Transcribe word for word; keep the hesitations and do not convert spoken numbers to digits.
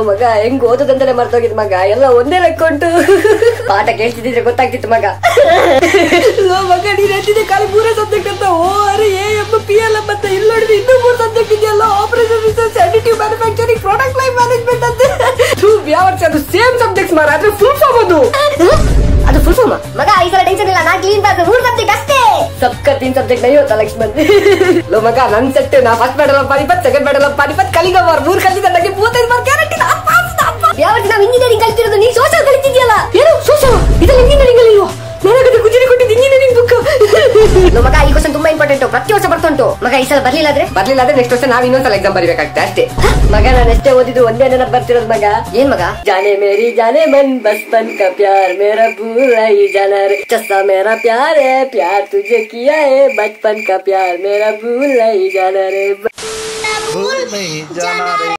ಅಯ್ಯೋ ಮಗ ಹೆಂಗ್ ಓದೋದಂತಲೇ ಮರ್ತೋಗಿದ್ ಮಗ ಎಲ್ಲ ಒಂದೇ ಲೆಕ್ಕ ಉಂಟು. ಪಾಠ ಕೇಳ್ತಿದ್ರೆ ಗೊತ್ತಾಗ್ತಿತ್ತು ಮಗ. ಮಗ ನೀನ್ ಹತ್ತಿದ್ದೆ ಕಾಲ ಮೂರೇ ಸಬ್ಜೆಕ್ಟ್ ಅಂತ ಓ ಅರೆ ಎ ಎಂ ಪಿ ಎಲ್ ಅಂತ ಇಲ್ಲ ನೋಡಿದ್ರೆ ಇನ್ನೂ ಮೂರು ಸಬ್ಜೆಕ್ಟ್ ಇದೆಯಲ್ಲ operation research additive manufacturing product life management ಅಂತ. ತೂ ಯಾವತ್ತು ಅದು ಸೇಮ್ ಸಬ್ಜೆಕ್ಟ್ಸ್ ಮಾರ ಆದ್ರೆ ಫುಲ್ ಫಾರ್ಮ್ ಅದು ಅದು ಫುಲ್ ಫಾರ್ಮ್ ಮಗ. ಈ ಸಲ ಟೆನ್ಷನ್ ಇಲ್ಲ ನಾ ಕ್ಲೀನ್ ಪಾಸ್ ಮೂರು ಸಬ್ಜೆಕ್ಟ್ ಅಷ್ಟೇ. सबका तीन सब्जेक्ट नहीं होता लक्ष्मण. लो मगा नन सेक्टे ना first medal Panipat second medal Panipat Kalinga और ಮೂರು ಕಲಿತ ನನಗೆ ಮೂವತ್ತೈದು ಮಾರ್ಕ್ ಗ್ಯಾರಂಟಿ. ಅಪ್ಪ ಅಪ್ಪ ಯಾವತ್ತಿನ ಇಂಜಿನಿಯರಿಂಗ್ ಕಲಿತಿರೋದು ನೀ ಸೋಶಿಯಲ್ ಕಲಿತಿದ್ಯಲ್ಲ ಏನು ಸೋಶಿಯಲ್ ಇದೆಲ್ಲ ಇಂಜಿನಿಯರಿಂಗ್ ಅಲ್ಲಿ ಇಲ್ವಾ ನನಗೆ ಗುಜರಿ ಕೊಟ್ಟಿದ್ದ ಇಂಜಿನಿಯರಿಂಗ್ ಬುಕ್. लो ಮಗ ಈ ಕ್ವೆಶ್ಚನ್ ತುಂಬಾ ಇಂಪಾರ್ಟೆಂಟ್ ಪ್ರತಿ ವರ್ಷ ಬರ್ತುಂಟು ಮಗ. ಈ ಸಲ ಬರಲಿಲ್ಲ ಆದ್ರೆ ಬರಲಿಲ್ಲ ಆದ್ರೆ ನೆಕ್ಸ್ಟ್ ವರ್ಷ ನಾವು ಇನ್ನೊಂದು ಸಲ ಎಕ್ಸಾಮ್ ಬರೀಬೇಕಾಗುತ್ತೆ ಅಷ್ಟೇ ಮಗ. ನಾನು ಅಷ್ಟೇ ಓದಿದ್ದು ಒಂದೇ ನೆನಪು ಬರ್ತಿರೋದು ಮಗ. ಏನ್ ಮಗ? ಜಾನೆ ಮೇರಿ ಜಾನೆ ಮನ್ ಬಸ್ಪನ್ ಕಾ ಪ್ಯಾರ್ ಮೇರಾ ಭೂಲಾ ಈ ಜಾನಾ ರೇ ಚಸ್ಸಾ ಮೇರಾ ಪ್ಯಾರ್ ಹೈ ಪ್ಯಾರ್ ತುಜೆ ಕಿಯಾ ಹೈ ಬಚಪನ್ ಕಾ ಪ್ಯಾರ್ ಮೇರಾ ಭೂಲಾ ಈ ಜಾನಾ ರೇ ಭೂಲ್ ಮೈ ಜಾನಾ ರೇ.